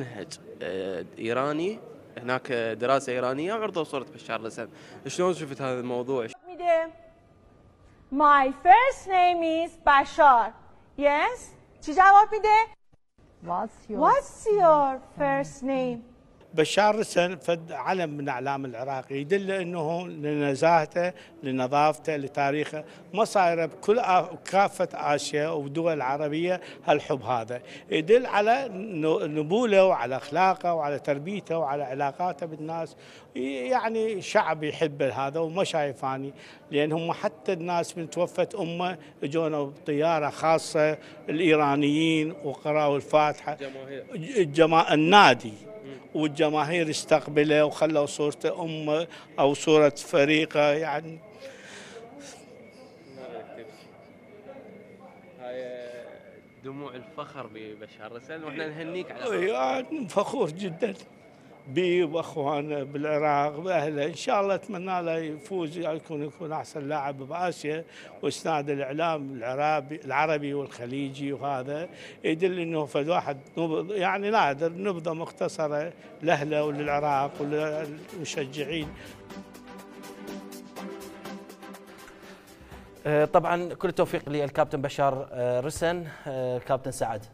منهج ايراني، هناك دراسه ايرانيه وعرضوا صوره بشار رسن. شلون شفت هذا الموضوع؟ My first name is Bashar. Yes. چی جواب میده؟ What's your first name? بشار رسن فد علم من اعلام العراق، يدل انه لنزاهته، لنظافته، لتاريخه، ما صايره بكل كافه اسيا والدول العربيه هالحب هذا، يدل على نبوله وعلى اخلاقه وعلى تربيته وعلى علاقاته بالناس، يعني شعب يحب هذا وما شايفاني، لانهم حتى الناس من توفت امه اجونا بطياره خاصه الايرانيين وقراوا الفاتحه، الجماهير النادي والجماهير استقبله وخلوا صورته أمه أو صورة فريقه. يعني هاي دموع الفخر ببشار رسن وإحنا نهنيك على يعني فخور جدا بي واخوانه بالعراق باهله، ان شاء الله اتمنى له يفوز، يكون احسن لاعب باسيا، واسناد الاعلام العربي والخليجي، وهذا يدل انه فد واحد يعني نادر نبذه مختصره لاهله وللعراق وللمشجعين. طبعا كل التوفيق للكابتن بشار رسن. الكابتن سعد،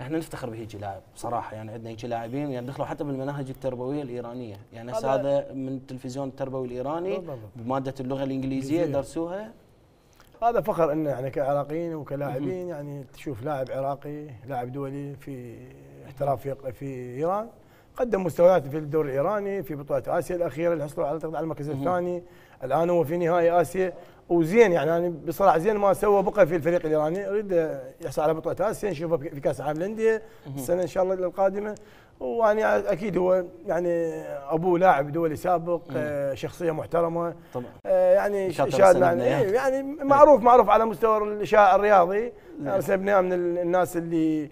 احنا نفتخر بهيجي لاعب صراحه، يعني عندنا هيجي لاعبين يعني دخلوا حتى بالمناهج التربويه الايرانيه، يعني هذا من التلفزيون التربوي الايراني بماده اللغه الانجليزيه درسوها. هذا فخر ان احنا كعراقيين وكلاعبين يعني تشوف لاعب عراقي، لاعب دولي في احتراف في ايران، قدم مستويات في الدوري الايراني، في بطوله اسيا الاخيره اللي حصلوا على المركز الثاني، الان هو في نهائي اسيا، وزين يعني بصراحه زين ما سوى، بقى في الفريق الايراني، اريد يحصل على بطوله اسيا، نشوفه في كاس العالم للانديه السنه ان شاء الله القادمه. ويعني اكيد هو يعني ابوه لاعب دولي سابق، شخصيه محترمه طبعا، يعني شادنا يعني معروف على مستوى الاشاعه الرياضي، رسبناه من الناس اللي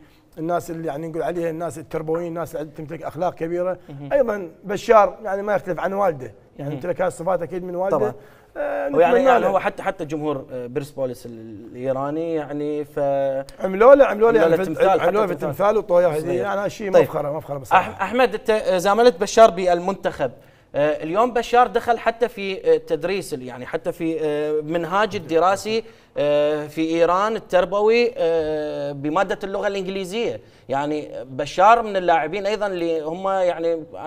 يعني نقول عليها الناس التربويين، الناس اللي تمتلك اخلاق كبيره. ايضا بشار يعني ما يختلف عن والده، يعني امتلك هذه الصفات اكيد من والده طبعا. يعني هو حتى جمهور بيرسبوليس الايراني يعني عملوا له يعني في تمثال وطايره هديه، يعني شيء مفخره بصراحه. احمد، انت زاملت بشار بالمنتخب، اليوم بشار دخل حتى في التدريس، يعني حتى في منهاج الدراسي في ايران التربوي بماده اللغه الانجليزيه، يعني بشار من اللاعبين ايضا اللي هم يعني